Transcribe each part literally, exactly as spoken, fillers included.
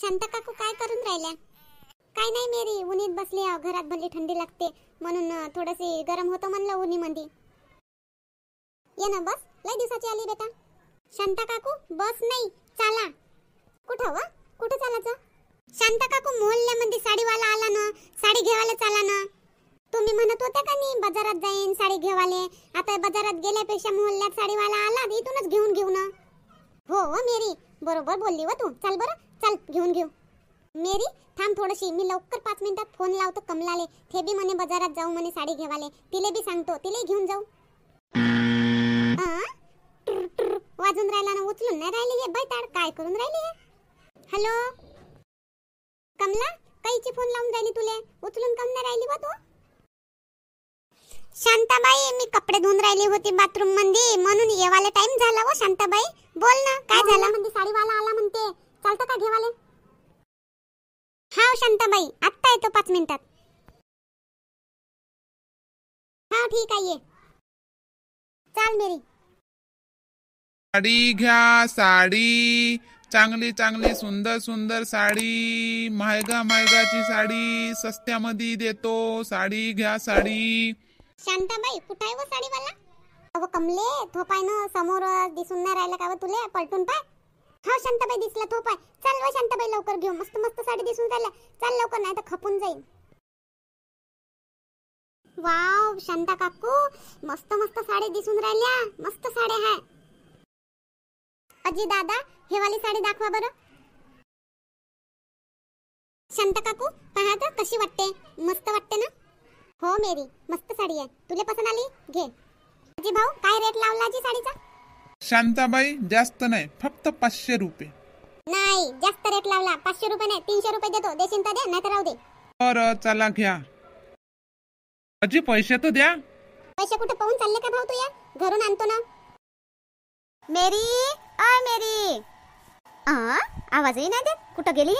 शांता काकू काय करून राहिल्या? काय नाही मेरी, उन्हीत बसले. घरात भले थंडी लागते म्हणून थोडसे गरम होतं म्हणलं उन्हीमध्ये. ये ना बस, लय दिवसाची आली बेटा. शांता काकू बस नाही, चला. कुठं वा, कुठं चालायचं? शांता काकू मोहल्ल्यामध्ये साडीवाला आला ना, साडी घेवायला चला ना. तुम्ही म्हणत होता का नाही बाजारात जाईन साडी घेवाले, आता बाजारात गेल्यापेक्षा मोहल्ल्यात साडीवाला आला इथूनच घेऊन घेऊ ना. हो हो मेरी, बरोबर बोलली व तू. चल बरं, चल घेऊन घेऊ. मेरी थांब थोडीशी, मी लवकर पाच मिनिटात फोन लावतो कमलाले. ते बी म्हणे बाजारात जाऊ म्हणे साडी घेवाले, तिले बी सांगतो, तिले घेऊन जाऊ. वाजून राहिला ना, उचलून नाही राहिली हे बैताड. काय करून राहिली हे? हॅलो कमला, काहीची फोन लावून राहिली तुले, उचलून कम नाही राहिली व तू. शांताबाई मी कपडे धुवून राहिली होती बाथरूम मध्ये म्हणून येवाले टाइम झाला. हो शांताबाई बोल ना, काय झालं? म्हणजे साडीवाला आला म्हणते, चालतं का घेवाले? हा शांताबाई आत्ता येतो पाच मिनिटात. हा ठीक आहे ये, चाल मेरी. साडी घ्या साडी, चांगली चांगली सुंदर सुंदर साडी, महागा महागाची साडी सस्त्यामध्ये देतो, साडी घ्या साडी. शांताबाई कुठे आहे साडीवाला? अगं कमले, थोप आहे ना समोर, दिसून नाही राहिला का तुले? पलटून पाय. हा शांताबाई दिसला, थोप आहे. चल व शांताबाई लवकर घेऊ, मस्त मस्त साडी दिसून राहिल्या, चल लवकर नाही तर खपून जाईल. वाव शांता काकू, मस्त मस्त साडी दिसून राहिल्या, मस्त साड्या आहे. अजी दादा हे वाली साडी दाखवा बरं. शांता काकू पहा तर कशी वाटते, मस्त वाटते ना? हो मेरी मस्त साडी आहे, तुला पसंत आली घे. अजी भाऊ काय रेट लावला जी साडीचा? शांताबाई जास्त नाही, फक्त पाचशे रुपये. नाही जास्त रेट लावला, पाचशे रुपये नाही तीनशे रुपये देतो. देशील तर दे, नाही तर राहू दे. बरं चला घ्या. अजी पैसे तर द्या. पैसे कुठे पाहून चालले का भाऊ तू? या घरून आणतो ना. मेरी ओ मेरी, आ आवाजही नाही देत, कुठं गेली?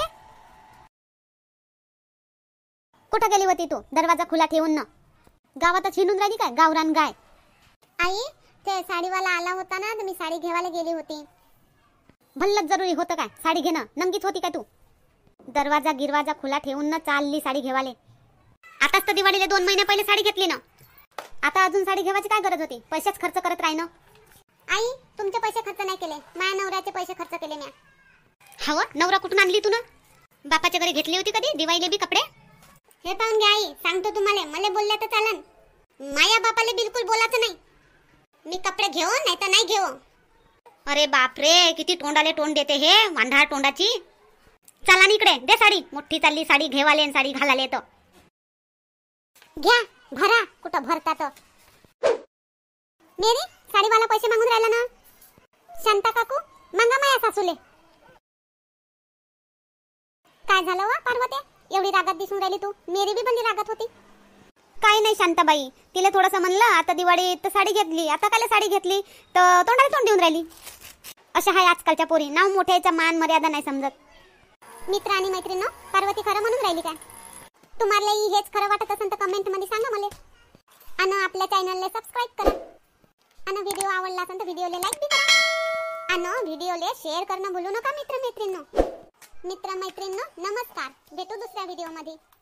कुठं गेली होती तू? दरवाजा खुला ठेवून ना, गावातच हिंडून राहिली काय गावरान गाय? आई ते साडीवाला आला होता ना, तर मी साडी घेवायला गेली होती. भल्लच जरुरी होतं काय साडी घेणं? नंगीच होती काय तू? दरवाजा गिरवाजा खुला ठेवून ना चालली साडी घेवाले. आताच तर दिवाळीला दोन महिने पहिले साडी घेतली ना, आता अजून साडी घेवायची काय गरज होती? पैसेच खर्च करत राही ना. आई तुमचे पैसे खर्च नाही केले, माझ्या नवऱ्याचे पैसे खर्च केले मी. हवा नवरा कुठून आणली तू ना? बापाच्या घरी घेतली होती कधी दिवाळीला बी कपडे? हे पाहून घ्या आई, सांगतो तुम्हाला, मला बोलला तर चालन, माया बापाला बिलकुल बोलायचं नाही. मी कपडे घेऊ नाही तर नाही घेऊ. अरे बापरे, किती तोंडाले तोंड देते हे, वांढाळ तोंडाची. चला इकडे दे साडी, मोठी चालली साडी घेवाले आणि साडी घालायला येतो. घ्या भरा, कुठं भरता तो. मेरी साडीवाला पैसे मागून राहिला ना. शांता काकू मागा माया सासूले. काय झालं वा पार्वती, एवढी रागात दिसून राहिली तू? मेरी बी बंदी रागात होती. काही नाही शांताबाई, तिला थोडंसं म्हणलं आता दिवाळीत साडी घेतली, आता काल साडी घेतली तर तोंडाला तोंड देऊन राहिली. अशा हाय आजकालच्या पोरी, नाव मोठ्याचा मान मर्यादा नाही समजत. मित्र आणि मैत्रिणी पार्वती खरं म्हणून राहिली काय? तुम्हाला हेच खरं वाटत असेल तर कमेंटमध्ये सांगा मला, आणि आपल्या चॅनलला सबस्क्राईब करा, आणि व्हिडिओ आवडला असेल तर व्हिडिओला लाईक बी करा, आणि व्हिडिओला शेअर करणं भुलू नका मित्र मैत्रिणींनो. मित्र मैत्रिणींनो नमस्कार, भेटू दुसऱ्या व्हिडिओमध्ये.